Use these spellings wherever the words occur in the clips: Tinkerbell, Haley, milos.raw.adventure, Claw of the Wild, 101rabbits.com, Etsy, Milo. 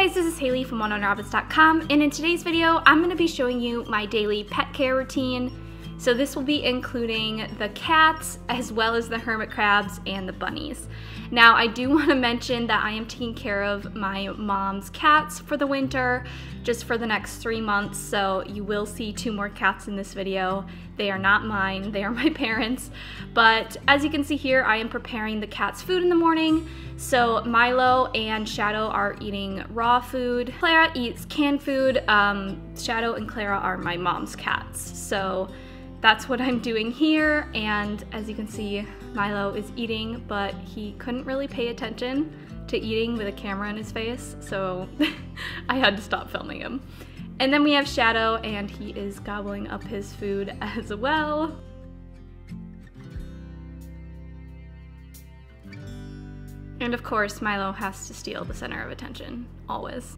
guys, this is Haley from 101rabbits.com, and in today's video I'm going to be showing you my daily pet care routine. So this will be including the cats as well as the hermit crabs and the bunnies. Now I do want to mention that I am taking care of my mom's cats for the winter, just for the next 3 months, so you will see 2 more cats in this video. They are not mine, they are my parents. But as you can see here, I am preparing the cats' food in the morning. So Milo and Shadow are eating raw food. Clara eats canned food. Shadow and Clara are my mom's cats. So that's what I'm doing here, and as you can see, Milo is eating, but he couldn't really pay attention to eating with a camera in his face, so I had to stop filming him. And then we have Shadow, and he is gobbling up his food as well. And of course, Milo has to steal the center of attention, always.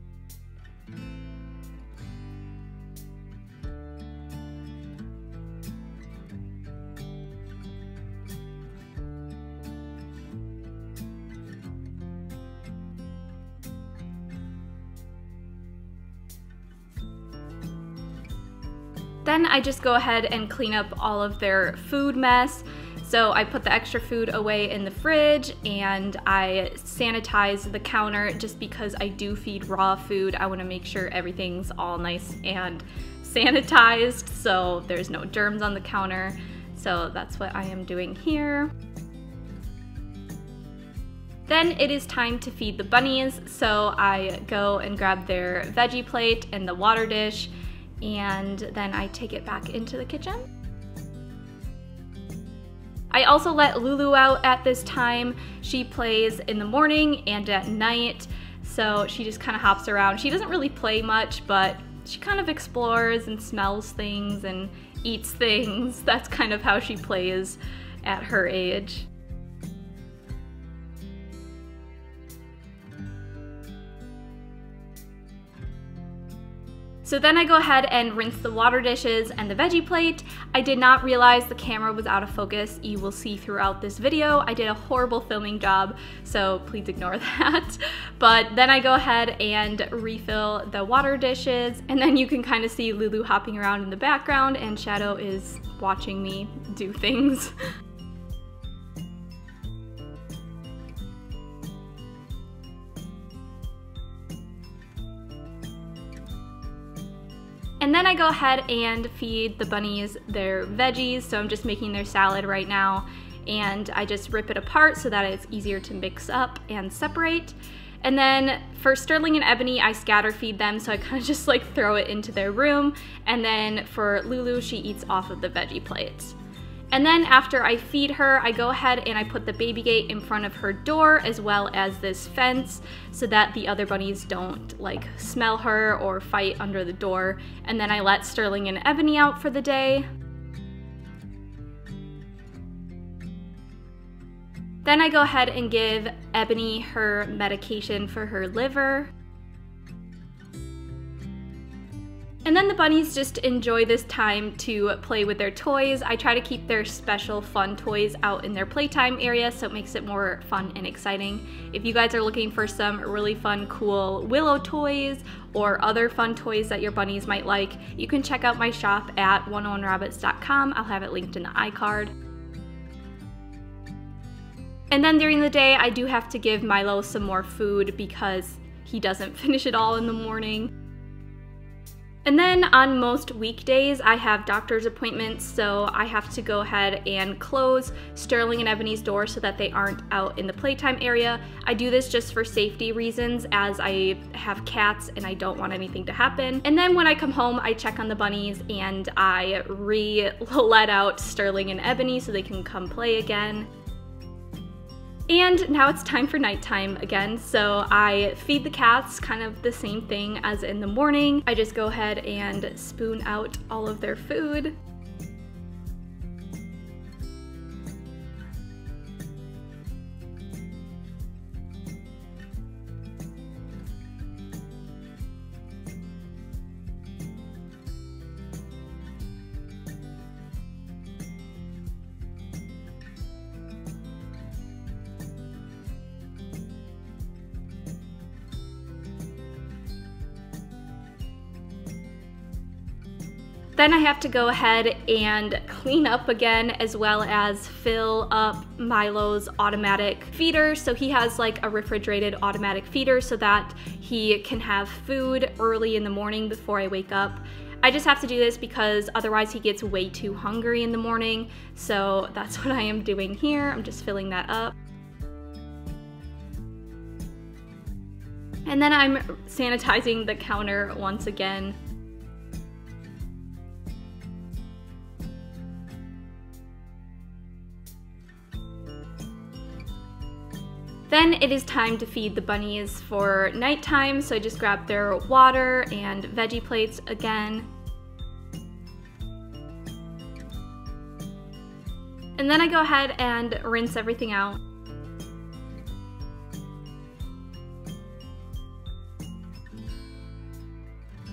Then I just go ahead and clean up all of their food mess. So I put the extra food away in the fridge and I sanitize the counter just because I do feed raw food. I want to make sure everything's all nice and sanitized so there's no germs on the counter. So that's what I am doing here. Then it is time to feed the bunnies. So I go and grab their veggie plate and the water dish, and then I take it back into the kitchen. I also let Lulu out at this time. She plays in the morning and at night, so she just kind of hops around. She doesn't really play much, but she kind of explores and smells things and eats things. That's kind of how she plays at her age. So then I go ahead and rinse the water dishes and the veggie plate. I did not realize the camera was out of focus. You will see throughout this video, I did a horrible filming job, so please ignore that. But then I go ahead and refill the water dishes, and then you can kind of see Lulu hopping around in the background, and Shadow is watching me do things. And then I go ahead and feed the bunnies their veggies, so I'm just making their salad right now, and I just rip it apart so that it's easier to mix up and separate. And then for Sterling and Ebony, I scatter feed them, so I kind of just like throw it into their room, and then for Lulu, she eats off of the veggie plate. And then after I feed her, I go ahead and I put the baby gate in front of her door as well as this fence so that the other bunnies don't like smell her or fight under the door. And then I let Sterling and Ebony out for the day. Then I go ahead and give Ebony her medication for her liver. And then the bunnies just enjoy this time to play with their toys. I try to keep their special fun toys out in their playtime area so it makes it more fun and exciting. If you guys are looking for some really fun, cool Willow toys or other fun toys that your bunnies might like, you can check out my shop at 101rabbits.com. I'll have it linked in the iCard. And then during the day, I do have to give Milo some more food because he doesn't finish it all in the morning. And then on most weekdays, I have doctor's appointments, so I have to go ahead and close Sterling and Ebony's door so that they aren't out in the playtime area. I do this just for safety reasons as I have cats and I don't want anything to happen. And then when I come home, I check on the bunnies and I re-let out Sterling and Ebony so they can come play again. And now it's time for nighttime again, so I feed the cats, kind of the same thing as in the morning. I just go ahead and spoon out all of their food. Then I have to go ahead and clean up again, as well as fill up Milo's automatic feeder. So he has like a refrigerated automatic feeder so that he can have food early in the morning before I wake up. I just have to do this because otherwise he gets way too hungry in the morning. So that's what I am doing here. I'm just filling that up. And then I'm sanitizing the counter once again. Then it is time to feed the bunnies for nighttime, so I just grab their water and veggie plates again. And then I go ahead and rinse everything out.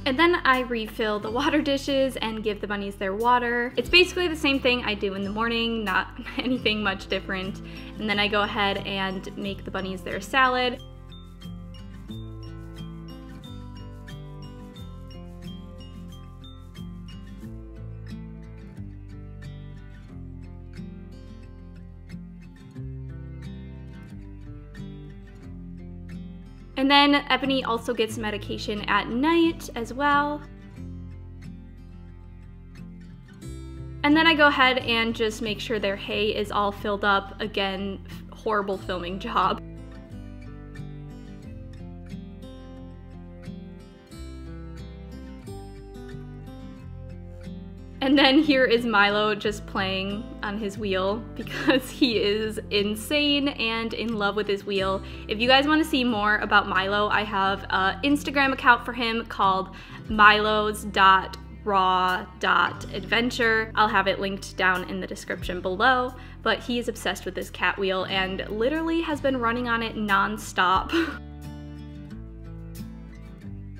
And then I refill the water dishes and give the bunnies their water. It's basically the same thing I do in the morning, not anything much different. And then I go ahead and make the bunnies their salad. And then Ebony also gets medication at night as well. And then I go ahead and just make sure their hay is all filled up. Again, horrible filming job. And then here is Milo just playing on his wheel because he is insane and in love with his wheel. If you guys want to see more about Milo, I have an Instagram account for him called milos.raw.adventure. I'll have it linked down in the description below, but he is obsessed with this cat wheel and literally has been running on it non-stop.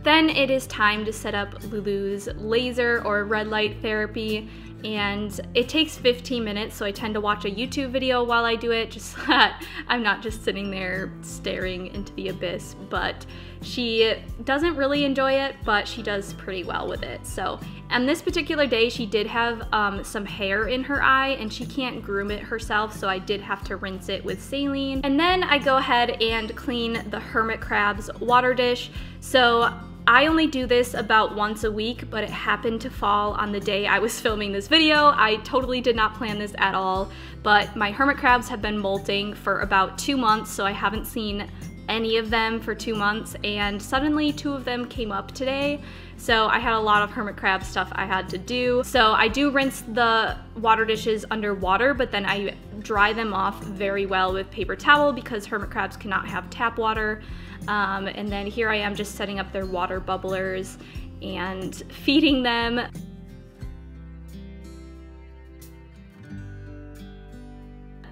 Then it is time to set up Lulu's laser or red light therapy, and it takes 15 minutes, so I tend to watch a YouTube video while I do it, just so that I'm not just sitting there staring into the abyss. But she doesn't really enjoy it, but she does pretty well with it. So, and this particular day she did have some hair in her eye and she can't groom it herself, so I did have to rinse it with saline. And then I go ahead and clean the hermit crab's water dish. So I only do this about once a week, but it happened to fall on the day I was filming this video. I totally did not plan this at all, but my hermit crabs have been molting for about 2 months, so I haven't seen any of them for 2 months, and suddenly 2 of them came up today. So I had a lot of hermit crab stuff I had to do. So I do rinse the water dishes underwater, but then I dry them off very well with paper towel because hermit crabs cannot have tap water. And then here I am just setting up their water bubblers and feeding them.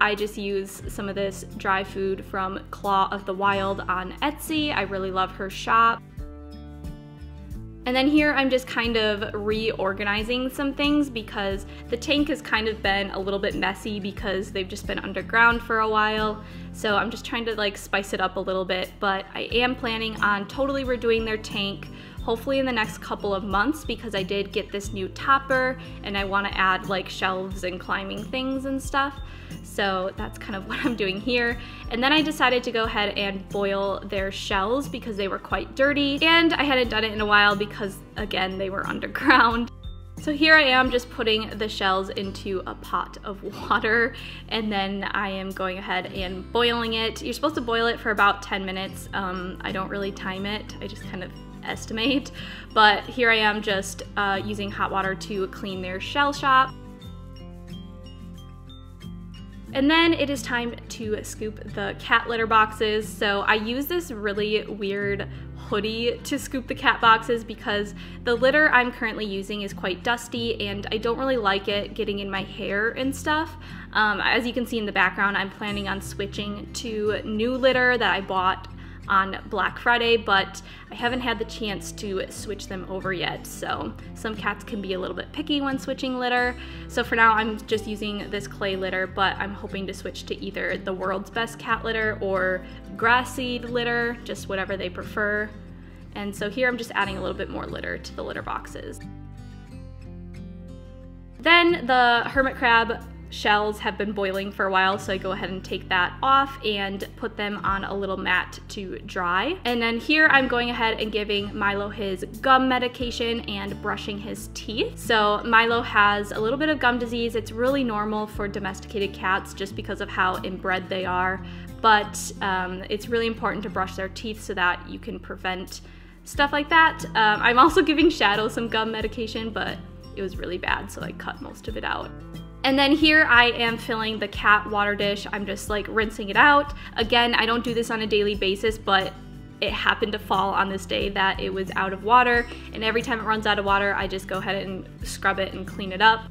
I just use some of this dry food from Claw of the Wild on Etsy. I really love her shop. And then here I'm just kind of reorganizing some things because the tank has kind of been a little bit messy because they've just been underground for a while. So I'm just trying to like spice it up a little bit, but I am planning on totally redoing their tank hopefully in the next couple of months because I did get this new topper and I want to add like shelves and climbing things and stuff. So that's kind of what I'm doing here. And then I decided to go ahead and boil their shells because they were quite dirty and I hadn't done it in a while because again, they were underground. So here I am just putting the shells into a pot of water and then I am going ahead and boiling it. You're supposed to boil it for about 10 minutes. I don't really time it. I just kind of estimate, but here I am just using hot water to clean their shell shop. And then it is time to scoop the cat litter boxes. So I use this really weird hoodie to scoop the cat boxes because the litter I'm currently using is quite dusty and I don't really like it getting in my hair and stuff. As you can see in the background, I'm planning on switching to new litter that I bought on Black Friday, but I haven't had the chance to switch them over yet. So some cats can be a little bit picky when switching litter. So for now I'm just using this clay litter, but I'm hoping to switch to either the World's Best Cat Litter or grass seed litter, just whatever they prefer. And so here I'm just adding a little bit more litter to the litter boxes. Then the hermit crab shells have been boiling for a while, so I go ahead and take that off and put them on a little mat to dry. And then here I'm going ahead and giving Milo his gum medication and brushing his teeth. So Milo has a little bit of gum disease. It's really normal for domesticated cats just because of how inbred they are, but it's really important to brush their teeth so that you can prevent stuff like that. I'm also giving Shadow some gum medication, but it was really bad, so I cut most of it out. And then here I am filling the cat water dish. I'm just like rinsing it out. Again, I don't do this on a daily basis, but it happened to fall on this day that it was out of water. And every time it runs out of water, I just go ahead and scrub it and clean it up.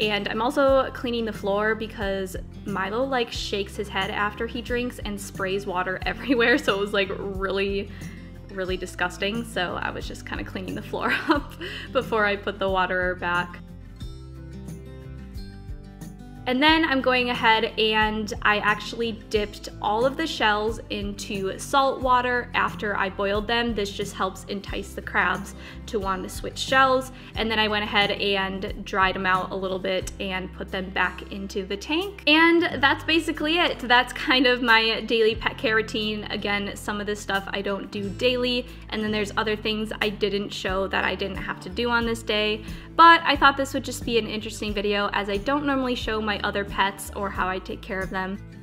And I'm also cleaning the floor because Milo like shakes his head after he drinks and sprays water everywhere. So it was like really disgusting, so I was just kind of cleaning the floor up before I put the waterer back. And then I'm going ahead and I actually dipped all of the shells into salt water after I boiled them. This just helps entice the crabs to want to switch shells. And then I went ahead and dried them out a little bit and put them back into the tank. And that's basically it. That's kind of my daily pet care routine. Again, some of this stuff I don't do daily. And then there's other things I didn't show that I didn't have to do on this day. But I thought this would just be an interesting video as I don't normally show my other pets or how I take care of them.